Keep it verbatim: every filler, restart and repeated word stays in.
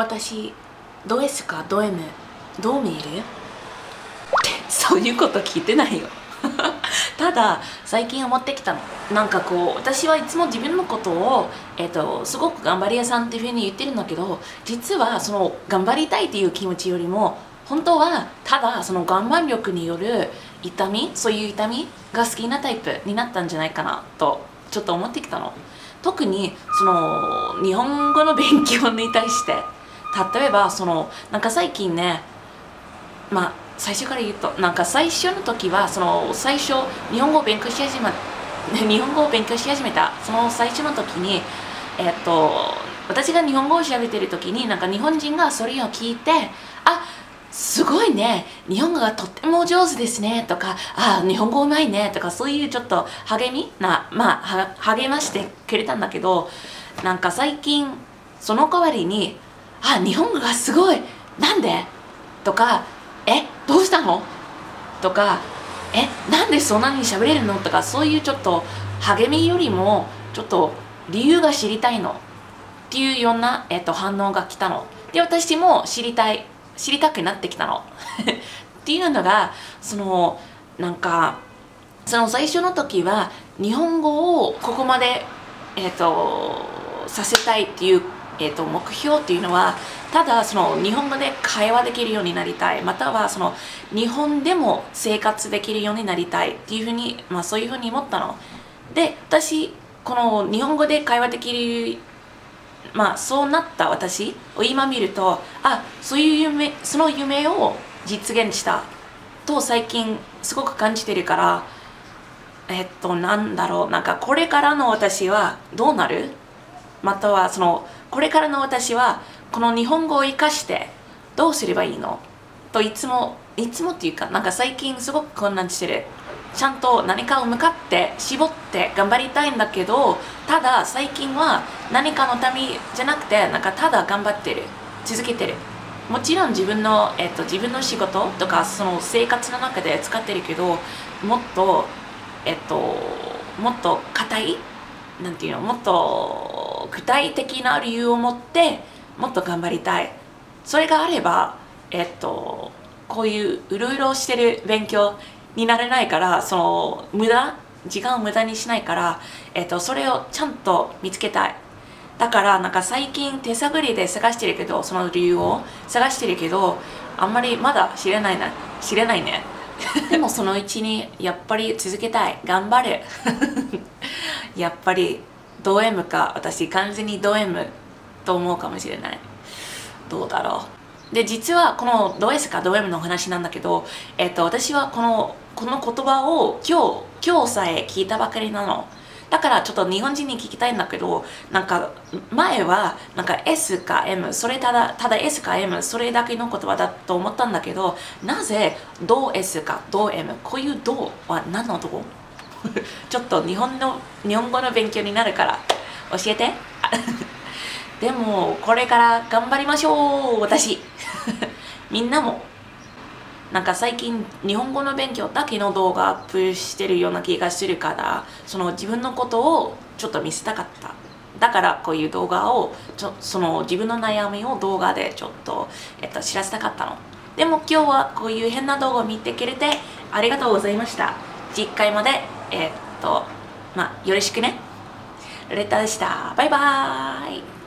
私ド S かド M どう見える？ってそういうこと聞いてないよただ最近思ってきたの、なんかこう私はいつも自分のことを、えー、とすごく頑張り屋さんっていうふうに言ってるんだけど、実はその頑張りたいっていう気持ちよりも本当はただその我慢力による痛み、そういう痛みが好きなタイプになったんじゃないかなとちょっと思ってきたの。特にその日本語の勉強に対して、例えばそのなんか最近ね、まあ最初から言うとなんか最初の時はその最初日本語を勉強し始め日本語を勉強し始めたその最初の時に、えっと私が日本語を調べてる時になんか日本人がそれを聞いて、あ、すごいね、日本語がとっても上手ですねとか、あ、日本語うまいねとか、そういうちょっと励みな、まあ励ましてくれたんだけど、なんか最近その代わりに「あ、日本語がすごい、なんで？」とか「え、どうしたの？」とか「え、なんでそんなに喋れるの？」とか、そういうちょっと励みよりもちょっと理由が知りたいのっていうような、えっと、反応が来たので、私も知りたい知りたくなってきたのっていうのが、そのなんかその最初の時は日本語をここまで、えー、とさせたいっていう、えー、と目標っていうのは、ただその日本語で会話できるようになりたい、またはその日本でも生活できるようになりたいっていうふうに、まあ、そういうふうに思ったの。で、私この日本語で会話できる、まあそうなった私を今見ると、あ、そういう夢、その夢を実現したと最近すごく感じてるから、えっとなんだろう、なんかこれからの私はどうなる、またはそのこれからの私はこの日本語を生かしてどうすればいいのと、いつもいつもっていうか、なんか最近すごく混乱してる。ちゃんと何かを向かって絞って頑張りたいんだけど、ただ最近は何かのためじゃなくて、なんかただ頑張ってる、続けてる。もちろん自分の、えっと、自分の仕事とかその生活の中で使ってるけど、もっとえっともっと固い、なんていうの、もっと具体的な理由を持ってもっと頑張りたい。それがあれば、えっとこういううろうろしてる勉強になれないから、その無駄時間を無駄にしないから、えっと、それをちゃんと見つけたい。だからなんか最近手探りで探してるけど、その理由を探してるけど、あんまりまだ知れないな知れないねでもそのうちにやっぱり続けたい、頑張るやっぱりド M か、私完全にド M と思うかもしれない。どうだろう。で、実はこのド S かド M のお話なんだけど、えっと、私はこの、この言葉を今日、今日さえ聞いたばかりなの。だからちょっと日本人に聞きたいんだけど、なんか前はなんか S か M、それただ、ただ S か M、それだけの言葉だと思ったんだけど、なぜド S かド M、こういうドは何のドちょっと日本の、日本語の勉強になるから教えて。でもこれから頑張りましょう、私みんなも。なんか最近日本語の勉強だけの動画アップしてるような気がするから、その自分のことをちょっと見せたかった。だからこういう動画をちょその自分の悩みを動画でちょっと、えっと、知らせたかったの。でも今日はこういう変な動画を見てくれてありがとうございました。次回まで、えっとまあよろしくね。レタでした。バイバーイ。